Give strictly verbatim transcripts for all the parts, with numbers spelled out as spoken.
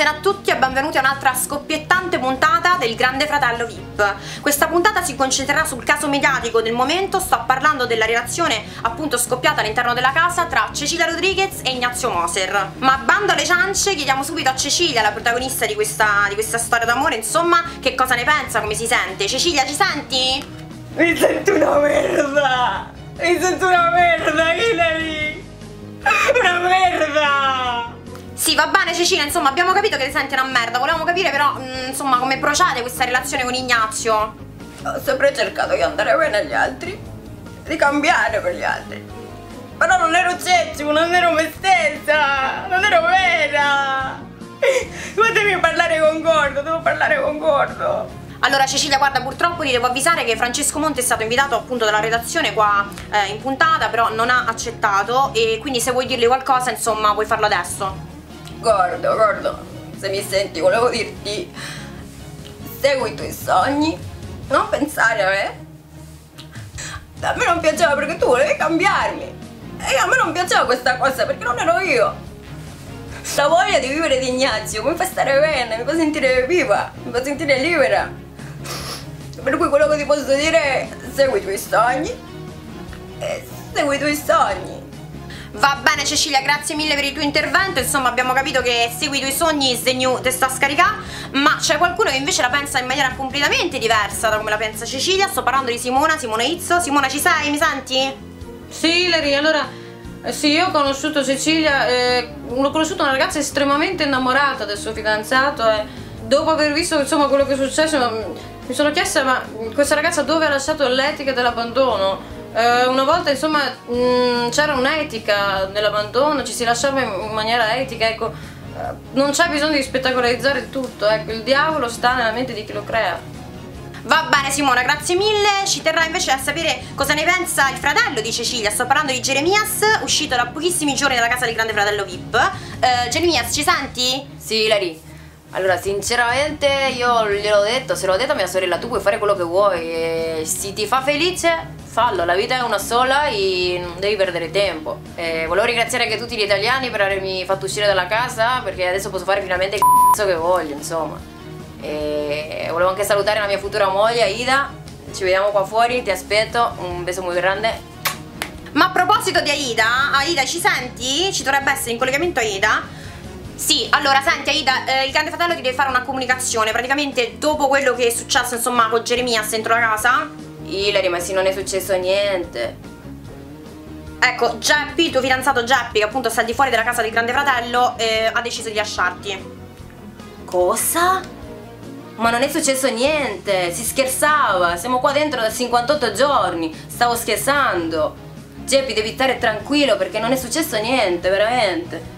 Buonasera a tutti e benvenuti a un'altra scoppiettante puntata del Grande Fratello Vip. Questa puntata si concentrerà sul caso mediatico del momento, sto parlando della relazione appunto scoppiata all'interno della casa tra Cecilia Rodriguez e Ignazio Moser. Ma bando alle ciance, chiediamo subito a Cecilia, la protagonista di questa, di questa storia d'amore, insomma, che cosa ne pensa, come si sente. Cecilia, ci senti? Mi sento una merda! Mi sento una merda, Hilary! Una merda! Sì, va bene Cecilia, insomma abbiamo capito che ti senti una merda. Volevamo capire però, mh, insomma, come procede questa relazione con Ignazio. Ho sempre cercato di andare bene agli altri, di cambiare per gli altri. Però non ero Ceccio, non ero me stessa, non ero vera. Ma devi parlare con Gordo, devo parlare con Gordo. Allora Cecilia, guarda, purtroppo ti devo avvisare che Francesco Monte è stato invitato appunto dalla redazione qua eh, in puntata, però non ha accettato, e quindi se vuoi dirgli qualcosa, insomma, puoi farlo adesso. Gordo, Gordo, se mi senti, volevo dirti: segui i tuoi sogni, non pensare a me. A me non piaceva perché tu volevi cambiarmi, e a me non piaceva questa cosa perché non ero io. La voglia di vivere di Ignazio mi fa stare bene, mi fa sentire viva, mi fa sentire libera. Per cui quello che ti posso dire è: segui i tuoi sogni, e segui i tuoi sogni. Va bene Cecilia, grazie mille per il tuo intervento. Insomma abbiamo capito che segui i tuoi sogni is the new testa scaricà. Ma c'è qualcuno che invece la pensa in maniera completamente diversa da come la pensa Cecilia. Sto parlando di Simona, Simona Izzo. Simona, ci sei? Mi senti? Sì Hilary, allora sì, io ho conosciuto Cecilia, eh, l'ho conosciuta una ragazza estremamente innamorata del suo fidanzato, eh. Dopo aver visto insomma quello che è successo mi sono chiesta: ma questa ragazza dove ha lasciato l'etica dell'abbandono? Una volta insomma c'era un'etica nell'abbandono, ci si lasciava in maniera etica, ecco, non c'è bisogno di spettacolarizzare il tutto, ecco, il diavolo sta nella mente di chi lo crea. Va bene Simona, grazie mille. Ci terrà invece a sapere cosa ne pensa il fratello di Cecilia, sto parlando di Jeremias, uscito da pochissimi giorni dalla casa del Grande Fratello Vip. uh, Jeremias, ci senti? Sì Hilary. Allora, sinceramente io gliel'ho detto, se l'ho detto a mia sorella: tu puoi fare quello che vuoi, e se ti fa felice fallo, la vita è una sola e non devi perdere tempo. E volevo ringraziare anche tutti gli italiani per avermi fatto uscire dalla casa, perché adesso posso fare finalmente il c***o che voglio, insomma. E volevo anche salutare la mia futura moglie Aida, ci vediamo qua fuori, ti aspetto, un beso molto grande. Ma a proposito di Aida, Aida ci senti? Ci dovrebbe essere in collegamento Aida? Sì, allora senti Aida, eh, il Grande Fratello ti deve fare una comunicazione, praticamente dopo quello che è successo insomma con Jeremias dentro la casa. Hilary, ma sì, non è successo niente. Ecco, Geppi, il tuo fidanzato Geppi, che appunto sta al di fuori della casa del Grande Fratello, eh, ha deciso di lasciarti. Cosa? Ma non è successo niente, si scherzava, siamo qua dentro da cinquantotto giorni, stavo scherzando. Geppi, devi stare tranquillo perché non è successo niente, veramente.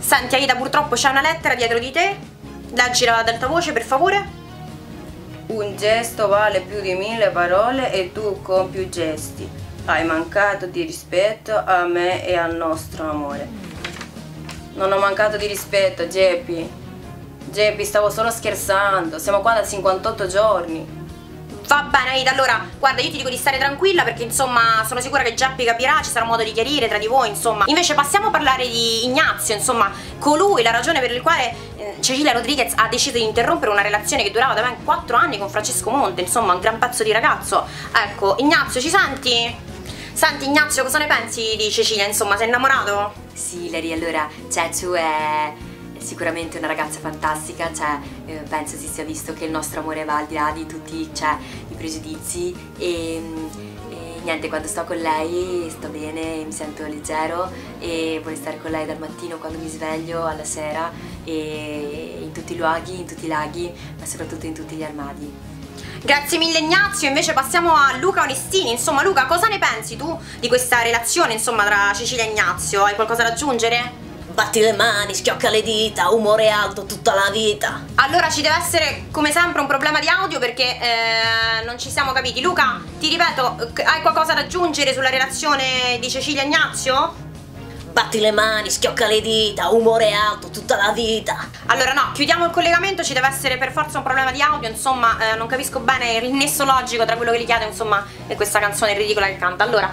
Senti Aida, purtroppo c'è una lettera dietro di te, leggila ad alta voce per favore. Un gesto vale più di mille parole e tu con più gesti hai mancato di rispetto a me e al nostro amore. Non ho mancato di rispetto, Geppi. Geppi, stavo solo scherzando, siamo qua da cinquantotto giorni. Va bene Aida, allora guarda, io ti dico di stare tranquilla perché insomma sono sicura che Geppi capirà, ci sarà modo di chiarire tra di voi, insomma. Invece passiamo a parlare di Ignazio, insomma, colui, la ragione per la quale eh, Cecilia Rodriguez ha deciso di interrompere una relazione che durava da ben quattro anni con Francesco Monte, insomma un gran pezzo di ragazzo. Ecco, Ignazio, ci senti? Senti Ignazio, cosa ne pensi di Cecilia, insomma, sei innamorato? Sì Hilary, allora Cecu è sicuramente una ragazza fantastica, cioè, eh, penso si sia visto che il nostro amore va al di là di tutti, cioè, i pregiudizi, e, e niente, quando sto con lei sto bene, mi sento leggero e voglio stare con lei dal mattino quando mi sveglio alla sera, e in tutti i luoghi, in tutti i laghi, ma soprattutto in tutti gli armadi. Grazie mille Ignazio, invece passiamo a Luca Onestini. Insomma Luca, cosa ne pensi tu di questa relazione insomma tra Cecilia e Ignazio? Hai qualcosa da aggiungere? Batti le mani, schiocca le dita, umore alto tutta la vita. Allora ci deve essere come sempre un problema di audio perché eh, non ci siamo capiti. Luca, ti ripeto, hai qualcosa da aggiungere sulla relazione di Cecilia e Ignazio? Batti le mani, schiocca le dita, umore alto tutta la vita. Allora no, chiudiamo il collegamento, ci deve essere per forza un problema di audio. Insomma eh, non capisco bene il nesso logico tra quello che gli chiede insomma e questa canzone ridicola che canta. Allora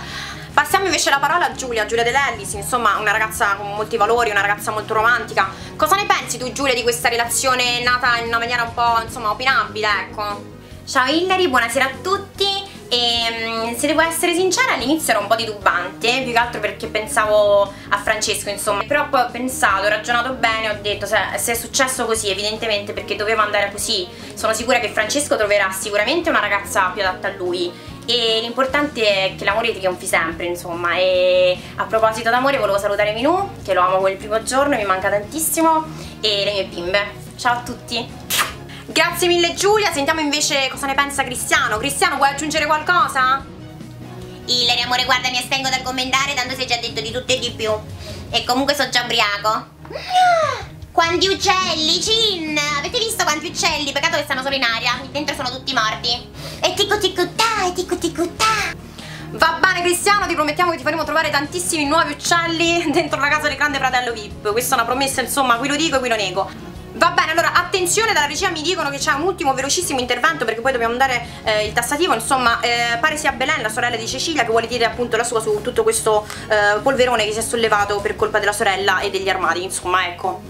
Passiamo invece la parola a Giulia, Giulia De Lellis, insomma una ragazza con molti valori, una ragazza molto romantica. Cosa ne pensi tu, Giulia, di questa relazione nata in una maniera un po', insomma, opinabile, ecco? Ciao Hilary, buonasera a tutti. E se devo essere sincera, all'inizio ero un po' titubante, più che altro perché pensavo a Francesco, insomma. Però poi ho pensato, ho ragionato bene, ho detto se, se è successo così, evidentemente perché doveva andare così. Sono sicura che Francesco troverà sicuramente una ragazza più adatta a lui, e l'importante è che l'amore ti trionfi sempre, insomma. E a proposito d'amore, volevo salutare Minù, che lo amo quel primo giorno, mi manca tantissimo, e le mie bimbe. Ciao a tutti. Grazie mille Giulia, sentiamo invece cosa ne pensa Cristiano. Cristiano, vuoi aggiungere qualcosa? Hilary amore, guarda, mi astengo dal commentare, tanto sei già detto di tutto e di più. E comunque sono già ubriaco. Quanti uccelli, Cin! Avete visto quanti uccelli? Peccato che stanno solo in aria, dentro sono tutti morti. E tico tico ta, e tico tico ta. Va bene Cristiano, ti promettiamo che ti faremo trovare tantissimi nuovi uccelli dentro la casa del Grande Fratello Vip. Questa è una promessa, insomma, qui lo dico e qui lo nego. Va bene, allora attenzione, dalla regia mi dicono che c'è un ultimo velocissimo intervento perché poi dobbiamo dare eh, il tassativo, insomma eh, pare sia Belén, la sorella di Cecilia, che vuole dire appunto la sua su tutto questo eh, polverone che si è sollevato per colpa della sorella e degli armadi, insomma, ecco.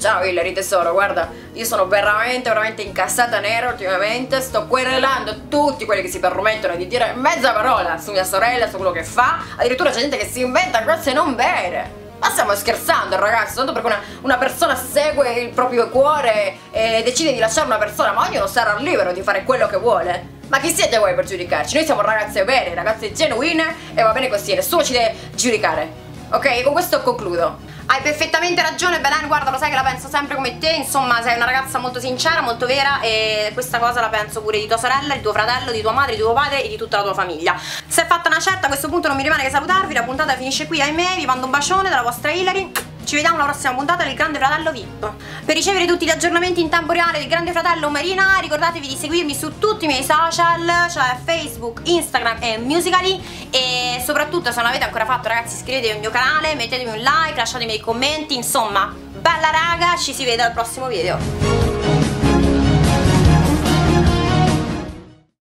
Ciao Hilary tesoro, guarda, io sono veramente veramente incassata nera ultimamente, sto querelando tutti quelli che si permettono di dire mezza parola su mia sorella, su quello che fa, addirittura c'è gente che si inventa cose non vere. Ma stiamo scherzando ragazzi, tanto perché una, una persona segue il proprio cuore e decide di lasciare una persona, ma ognuno sarà libero di fare quello che vuole. Ma chi siete voi per giudicarci? Noi siamo ragazze vere, ragazze genuine, e va bene così, nessuno ci deve giudicare. Ok, con questo concludo. Hai perfettamente ragione Belén, guarda, lo sai che la penso sempre come te, insomma sei una ragazza molto sincera, molto vera, e questa cosa la penso pure di tua sorella, di tuo fratello, di tua madre, di tuo padre e di tutta la tua famiglia. Se è fatta una certa, a questo punto non mi rimane che salutarvi, la puntata finisce qui, ahimè, vi mando un bacione dalla vostra Hilary, ci vediamo alla prossima puntata del Grande Fratello Vip. Per ricevere tutti gli aggiornamenti in tempo reale del Grande Fratello Marina, ricordatevi di seguirmi su tutti i miei social, cioè Facebook, Instagram e Musical.ly, e soprattutto se non l'avete ancora fatto ragazzi iscrivetevi al mio canale, mettetemi un like, lasciatemi i commenti, insomma, bella raga, ci si vede al prossimo video.